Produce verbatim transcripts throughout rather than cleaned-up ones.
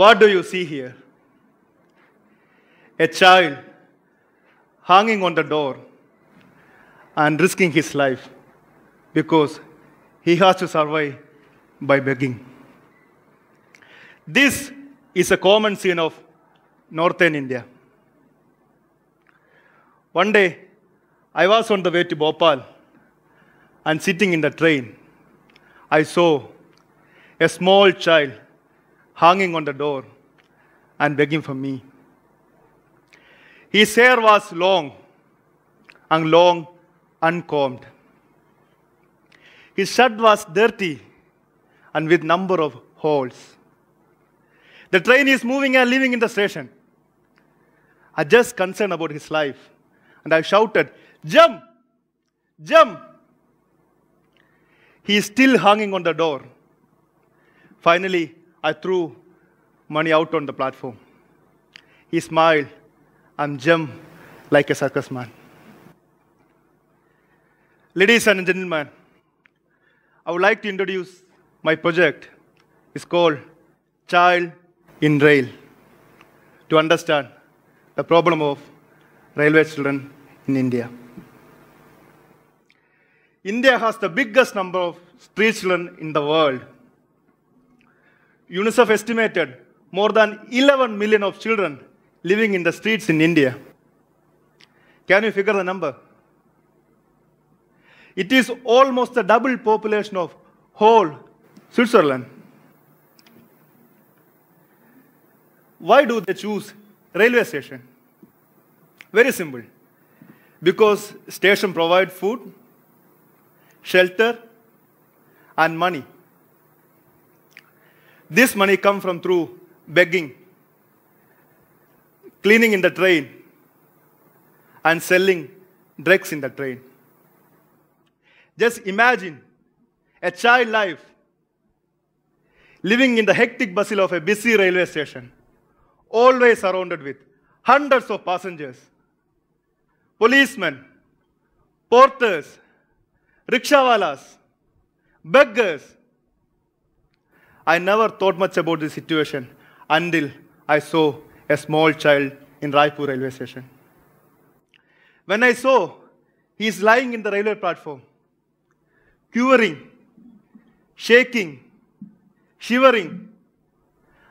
What do you see here? A child hanging on the door and risking his life because he has to survive by begging. This is a common scene of northern India. One day, I was on the way to Bhopal and sitting in the train, I saw a small child hanging on the door and begging for me. His hair was long and long, uncombed. His shirt was dirty and with number of holes. The train is moving and leaving in the station. I just concerned about his life and I shouted, "Jump! Jump!" He is still hanging on the door. Finally, I threw money out on the platform. He smiled and jumped like a circus man. Ladies and gentlemen, I would like to introduce my project. It's called Child in Rail, to understand the problem of railway children in India. India has the biggest number of street children in the world. UNICEF estimated more than eleven million of children living in the streets in India. Can you figure the number? It is almost the double population of whole Switzerland. Why do they choose railway station? Very simple. Because station provide food, shelter, and money. This money comes from through begging, cleaning in the train, and selling drugs in the train. Just imagine a child life living in the hectic bustle of a busy railway station, always surrounded with hundreds of passengers, policemen, porters, rickshawalas, beggars. I never thought much about this situation until I saw a small child in Raipur railway station. When I saw he is lying in the railway platform, quivering, shaking, shivering,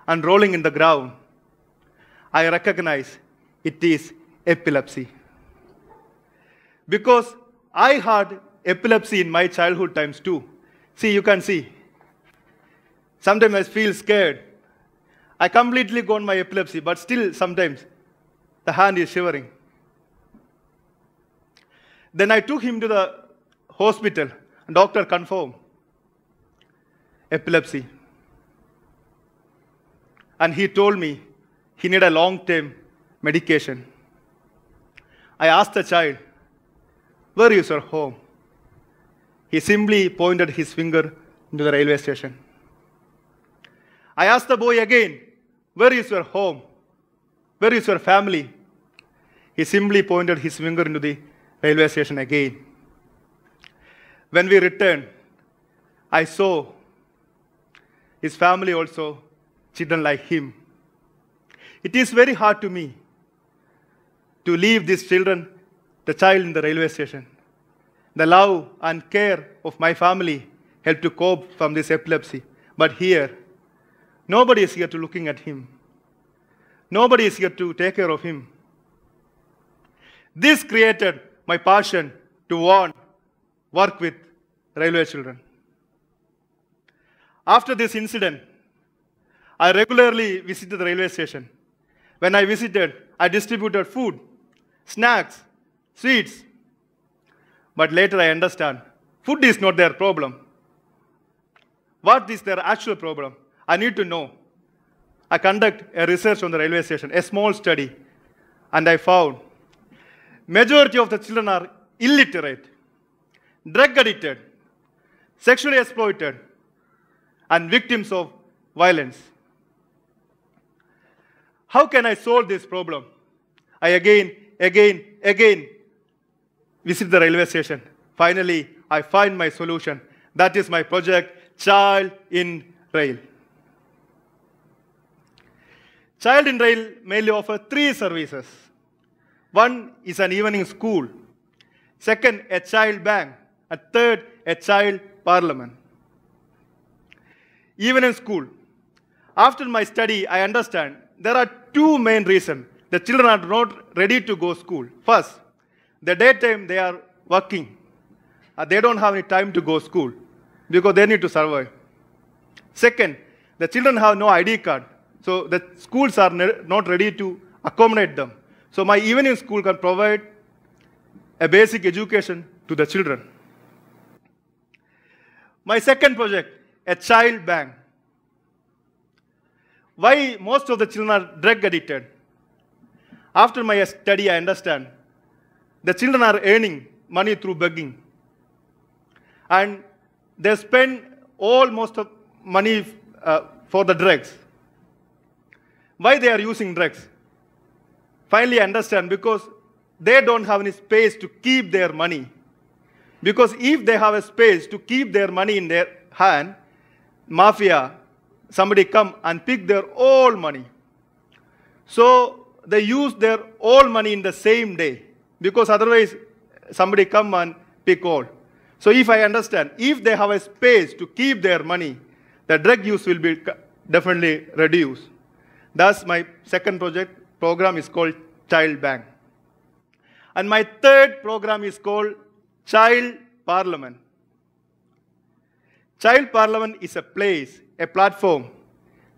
and rolling in the ground, I recognize it is epilepsy. Because I had epilepsy in my childhood times too. See, you can see. Sometimes I feel scared. I completely gone my epilepsy, but still sometimes the hand is shivering. Then I took him to the hospital. Doctor confirmed epilepsy. And he told me he needed a long-term medication. I asked the child, "Where is your home?" He simply pointed his finger into the railway station. I asked the boy again, "Where is your home? Where is your family?" He simply pointed his finger into the railway station again. When we returned, I saw his family also, children like him. It is very hard to me to leave these children, the child in the railway station. The love and care of my family helped to cope from this epilepsy. But here, nobody is here to looking at him. Nobody is here to take care of him. This created my passion to want work with railway children. After this incident, I regularly visited the railway station. When I visited, I distributed food, snacks, sweets. But later I understand, food is not their problem. What is their actual problem? I need to know. I conduct a research on the railway station, a small study, and I found majority of the children are illiterate, drug addicted, sexually exploited, and victims of violence. How can I solve this problem? I again, again, again visit the railway station. Finally, I find my solution. That is my project, Child in Rail. Child in Rail mainly offers three services. One is an evening school. Second, a child bank. And third, a child parliament. Evening school. After my study, I understand there are two main reasons the children are not ready to go to school. First, the daytime they are working. Uh, they don't have any time to go to school because they need to survive. Second, the children have no I D card. So the schools are not ready to accommodate them. So my evening school can provide a basic education to the children. My second project, a child bank. Why most of the children are drug addicted? After my study, I understand the children are earning money through begging. And they spend all most of money uh, for the drugs. Why they are using drugs? Finally, I understand because they don't have any space to keep their money. Because if they have a space to keep their money in their hand, mafia, somebody come and pick their all money. So they use their all money in the same day because otherwise somebody come and pick all. So if I understand, if they have a space to keep their money, the drug use will be definitely reduced. Thus, my second project program is called Child Bank. And my third program is called Child Parliament. Child Parliament is a place, a platform.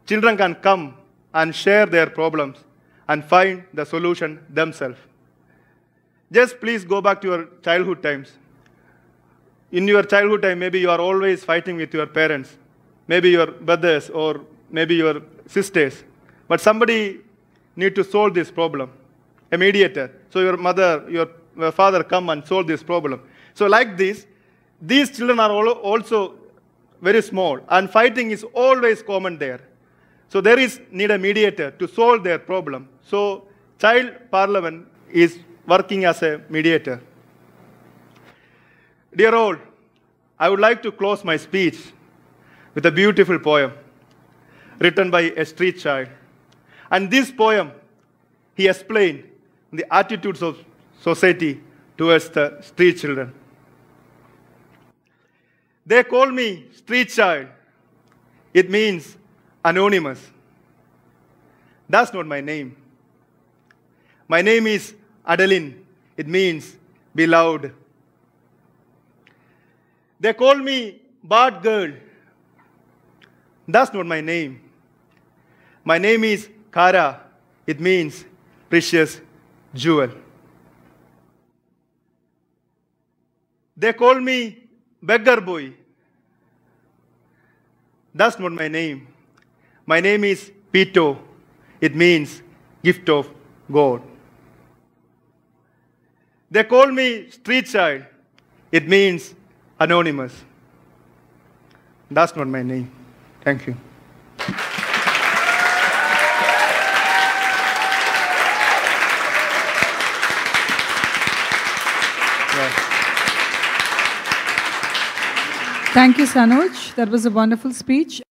Children can come and share their problems and find the solution themselves. Just please go back to your childhood times. In your childhood time, maybe you are always fighting with your parents, maybe your brothers or maybe your sisters. But somebody needs to solve this problem, a mediator. So your mother, your father come and solve this problem. So like this, these children are also very small, and fighting is always common there. So there is need a mediator to solve their problem. So Child Parliament is working as a mediator. Dear all, I would like to close my speech with a beautiful poem written by a street child. And this poem, he explained the attitudes of society towards the street children. They call me street child. It means anonymous. That's not my name. My name is Adeline. It means beloved. They call me bad girl. That's not my name. My name is Hara. It means precious jewel. They call me beggar boy. That's not my name. My name is Pito. It means gift of God. They call me street child. It means anonymous. That's not my name. Thank you. Thank you, Sanoj. That was a wonderful speech.